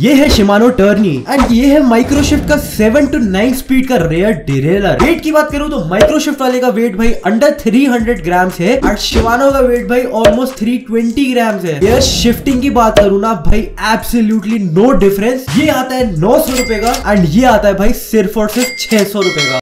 ये है Shimano टर्नी and ये है माइक्रोशिफ्ट का 7-9 स्पीड का रेयर डिरेलर। वेट की बात करूं तो माइक्रोशिफ्ट वाले का वेट भाई अंडर 300 ग्राम्स है और शिमानो का वेट भाई ऑलमोस्ट 320 ग्राम्स है। रेयर शिफ्टिंग की बात करूं ना भाई एब्सोल्युटली नो डिफरेंस। ये आता है 900 रुपए का एंड ये आता है भाई सिर्फ और सिर्फ 600 रुपए का।